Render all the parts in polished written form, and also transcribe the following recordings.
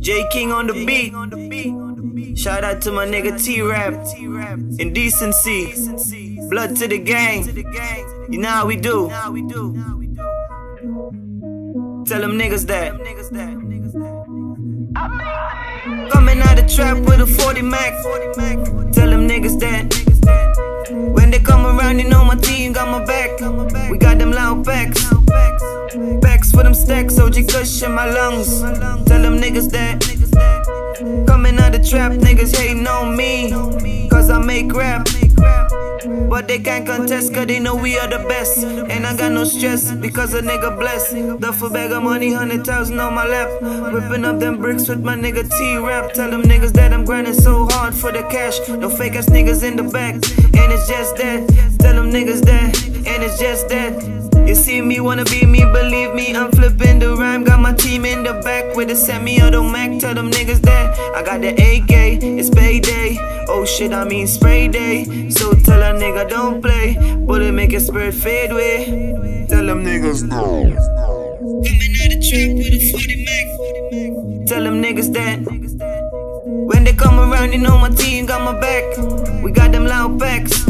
J. King on the beat. Shout out to my nigga T-Rap. Indecency. Blood to the gang. You know how we do. Tell them niggas that. Coming out the trap with a 40 Mac. Tell them niggas that. When they come around, you know my team got my back. We got them loud packs. Packs for them stacks, OG Kush in my lungs. Tell them niggas that. Coming out the trap, niggas hating on me, cause I make rap. But they can't contest, cause they know we are the best. And I got no stress, because a nigga blessed. Duffel bag of money, 100,000 on my lap. Whipping up them bricks with my nigga T-Rap. Tell them niggas that I'm grinding so hard for the cash. No fake ass niggas in the back. And it's just that. Tell them niggas that. And it's just that. You see me, wanna be me, believe me, I'm flipping the rhyme. Got my team in the back with a semi-auto Mac. Tell them niggas that I got the AK, it's payday. Oh shit, I mean spray day. So tell a nigga don't play, bullet make your spirit fade away. Tell them niggas no. Coming out the trap with a 40 Mac. Tell them niggas that. When they come around, you know my team got my back. We got them loud packs.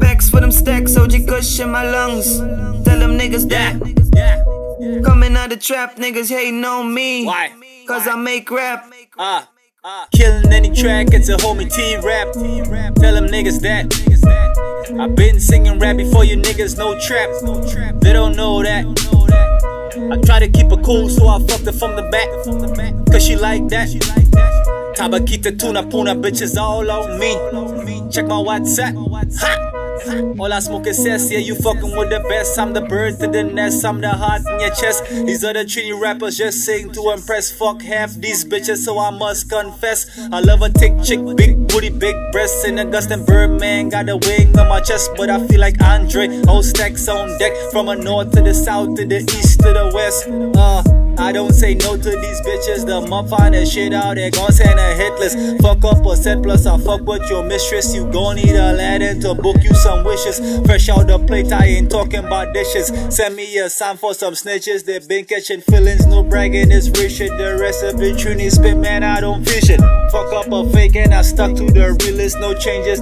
Packs for them stacks, OG Kush in my lungs. Tell them niggas that. Coming out the trap, niggas hating on me. Why? Cause I make rap. Killing any track, it's a homie T-Rap. Tell them niggas that. I've been singing rap before you niggas, no trap. They don't know that. I try to keep it cool, so I fucked her from the back. Cause she like that. Tabakita, tuna, puna, bitches all on me. Check my WhatsApp. Ha! All I smoke is cess, yeah, you fucking with the best. I'm the bird to the nest, I'm the heart in your chest. These other trendy rappers just sing to impress. Fuck half these bitches, so I must confess. I love a thick chick, big booty, big breasts. And Augustin Birdman got a wing on my chest. But I feel like Andre, all stacks on deck. From the north to the south, to the east to the west. I don't say no to these bitches. The mom find that shit out, they gon' send a hit list. Fuck up a set plus, I fuck with your mistress. You gon' need a ladder to book you some wishes. Fresh out the plate, I ain't talking about dishes. Send me a sign for some snitches. They been catching feelings, no bragging, it's rich shit. The rest of it, you need spit, man, I don't fish it. Fuck up a fake and I stuck to the realist. No changes,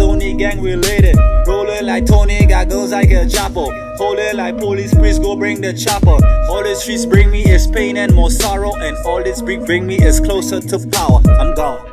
only gang related. Rollin' like Tony, got guns like a chopper. Holdin' like police, please go bring the chopper. All the streets bring me is pain and more sorrow, and all this bring me is closer to power. I'm gone.